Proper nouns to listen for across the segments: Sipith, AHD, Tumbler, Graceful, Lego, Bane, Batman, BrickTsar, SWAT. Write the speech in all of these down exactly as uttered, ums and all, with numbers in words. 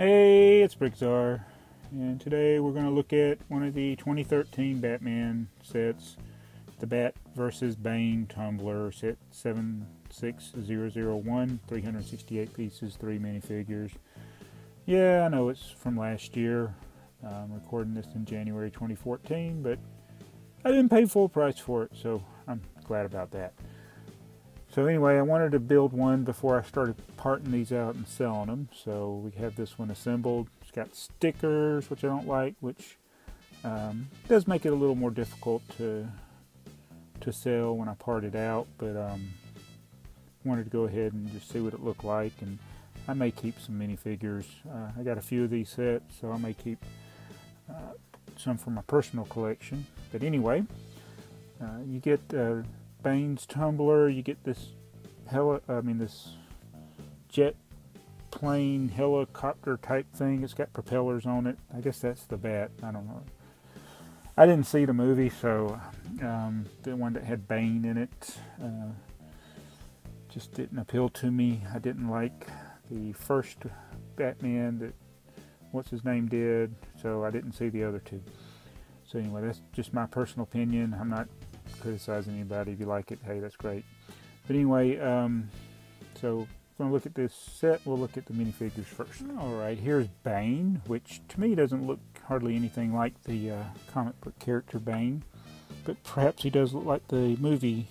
Hey, it's BrickTsar, and today we're going to look at one of the twenty thirteen Batman sets, the Bat versus Bane Tumbler, set seven six zero zero one, three hundred sixty-eight pieces, three minifigures. Yeah, I know it's from last year. I'm recording this in January twenty fourteen, but I didn't pay full price for it, so I'm glad about that. So anyway, I wanted to build one before I started parting these out and selling them. So we have this one assembled. It's got stickers, which I don't like, which um, does make it a little more difficult to to sell when I part it out. But um, wanted to go ahead and just see what it looked like. And I may keep some minifigures. Uh, I got a few of these sets, so I may keep uh, some for my personal collection. But anyway, uh, you get. Uh, Bane's Tumbler, you get this heli I mean this jet plane helicopter type thing. It's got propellers on it. I guess that's the bat. I don't know. I didn't see the movie, so um, the one that had Bane in it uh, just didn't appeal to me. I didn't like the first Batman that what's his name did, so I didn't see the other two. So anyway, that's just my personal opinion. I'm not criticize anybody. If you like it, hey, that's great. But anyway, um, so we're going to look at this set. We'll look at the minifigures first. Alright, here's Bane, which to me doesn't look hardly anything like the uh, comic book character Bane, but perhaps he does look like the movie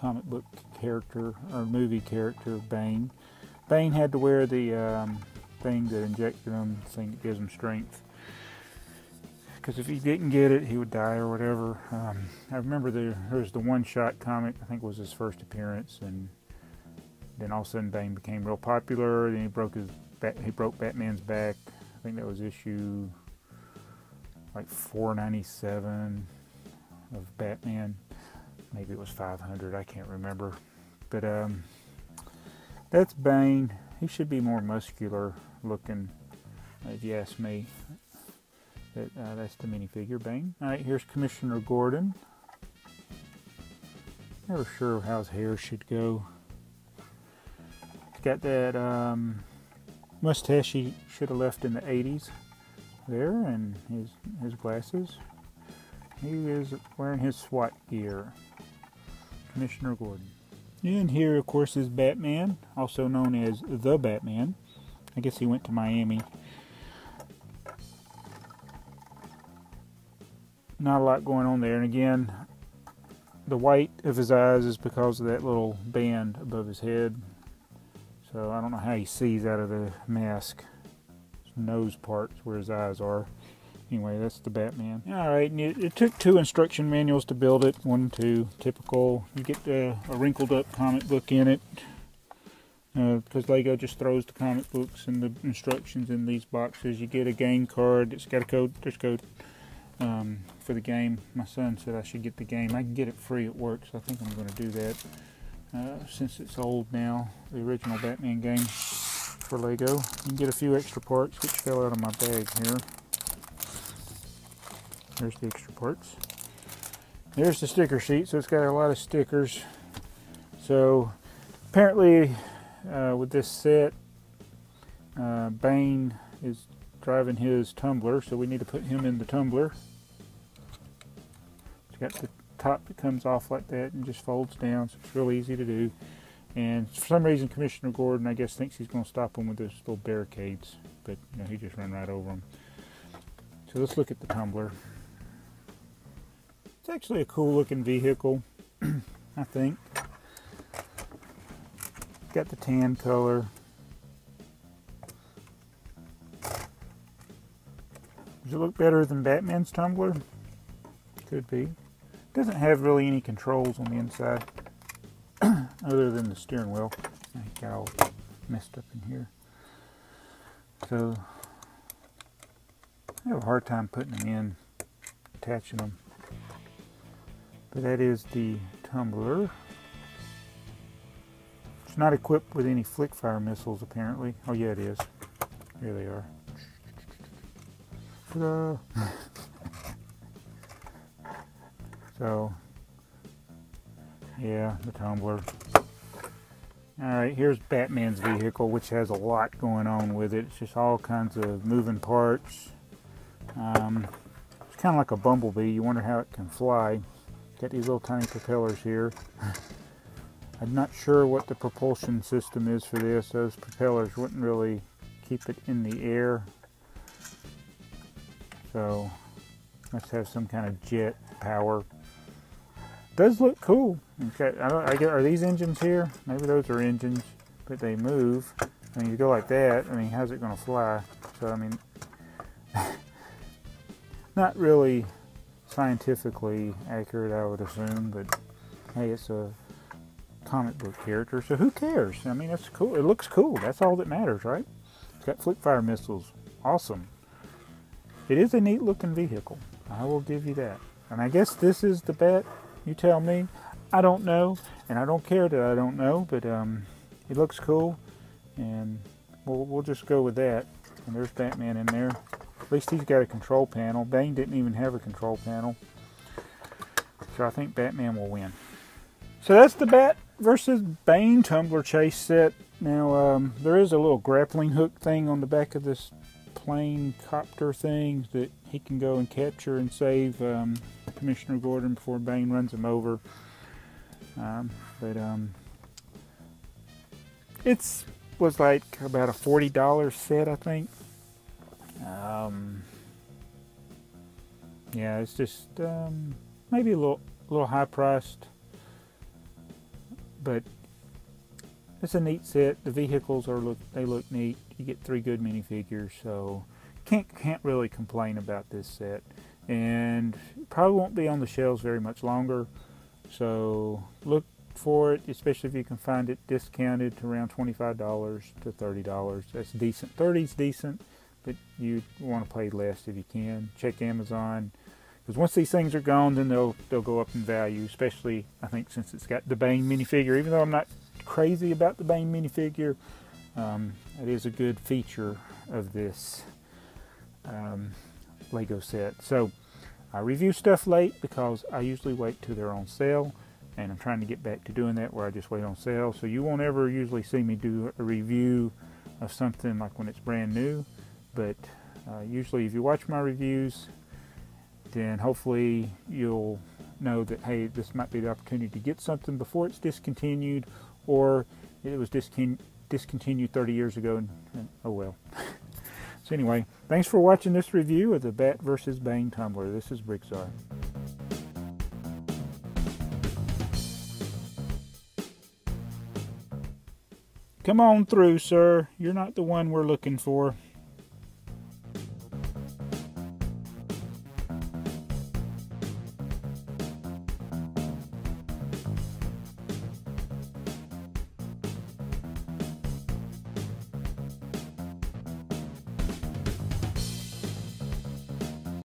comic book character or movie character Bane. Bane had to wear the um, thing that injected him, the thing that gives him strength, because if he didn't get it, he would die or whatever. Um, I remember there, there was the one-shot comic, I think it was his first appearance, and then all of a sudden Bane became real popular. Then he broke his bat, he broke Batman's back. I think that was issue like four ninety-seven of Batman. Maybe it was five hundred, I can't remember. But um, that's Bane. He should be more muscular looking, if you ask me. That, uh, that's the minifigure, Bane. Alright, here's Commissioner Gordon. Never sure how his hair should go. He's got that um, mustache he should have left in the eighties there, and his, his glasses. He is wearing his SWAT gear. Commissioner Gordon. And here, of course, is Batman, also known as The Batman. I guess he went to Miami. Not a lot going on there, and again, the white of his eyes is because of that little band above his head, so I don't know how he sees out of the mask. His nose part's where his eyes are. Anyway, that's the Batman. Alright, it, it took two instruction manuals to build it, one and two, typical. You get uh, a wrinkled up comic book in it, because uh, Lego just throws the comic books and the instructions in these boxes. You get a game card, it's got a code, there's code. Um, for the game. My son said I should get the game. I can get it free at work, so I think I'm going to do that uh, since it's old now, the original Batman game for Lego. You can get a few extra parts, which fell out of my bag here. There's the extra parts. There's the sticker sheet, so it's got a lot of stickers. So apparently uh, with this set, uh, Bane is driving his tumbler, so we need to put him in the tumbler. It's got the top that comes off like that and just folds down, so it's real easy to do. And for some reason, Commissioner Gordon, I guess, thinks he's going to stop him with those little barricades, but you know, he just ran right over them. So let's look at the tumbler. It's actually a cool looking vehicle, I think. It's got the tan color. Does it look better than Batman's tumbler? Could be. It doesn't have really any controls on the inside other than the steering wheel. I got all messed up in here. So I have a hard time putting them in, attaching them. But that is the tumbler. It's not equipped with any flick fire missiles apparently. Oh yeah, it is. Here they are. So yeah, the tumbler. Alright, here's Batman's vehicle, which has a lot going on with it. It's just all kinds of moving parts. Um, it's kind of like a bumblebee. You wonder how it can fly. Got these little tiny propellers here. I'm not sure what the propulsion system is for this. Those propellers wouldn't really keep it in the air. So, must have some kind of jet power. Does look cool. Okay, I don't, I get, are these engines here? Maybe those are engines, but they move. I mean, you go like that, I mean, how's it gonna fly? So, I mean, not really scientifically accurate, I would assume, but hey, it's a comic book character, so who cares? I mean, that's cool. It looks cool. That's all that matters, right? It's got flick fire missiles. Awesome. It is a neat looking vehicle. I will give you that. And I guess this is the bet. You tell me. I don't know, and I don't care that I don't know, but um, it looks cool, and we'll, we'll just go with that. And there's Batman in there. At least he's got a control panel. Bane didn't even have a control panel. So I think Batman will win. So that's the Bat versus Bane Tumbler chase set. Now, um, there is a little grappling hook thing on the back of this plane copter thing that he can go and capture and save um, Commissioner Gordon before Bane runs him over. Um, but um, it's was like about a forty dollar set, I think. Um, yeah, it's just um, maybe a little, a little high priced, but it's a neat set. The vehicles are look they look neat. You get three good minifigures, so can't can't really complain about this set. And it probably won't be on the shelves very much longer. So look for it, especially if you can find it discounted to around twenty-five to thirty dollars. That's decent. thirty's decent, but you want to pay less if you can. Check Amazon, because once these things are gone, then they'll they'll go up in value. Especially, I think, since it's got the Bane minifigure. Even though I'm not crazy about the Bane minifigure, um, it is a good feature of this um, Lego set. So. I review stuff late because I usually wait till they're on sale, and I'm trying to get back to doing that where I just wait on sale. So you won't ever usually see me do a review of something like when it's brand new, but uh, usually if you watch my reviews, then hopefully you'll know that, hey, this might be the opportunity to get something before it's discontinued, or it was discon discontinued thirty years ago and, and oh well. So anyway, thanks for watching this review of the Bat versus Bane Tumbler. This is BrickTsar. Come on through, sir. You're not the one we're looking for.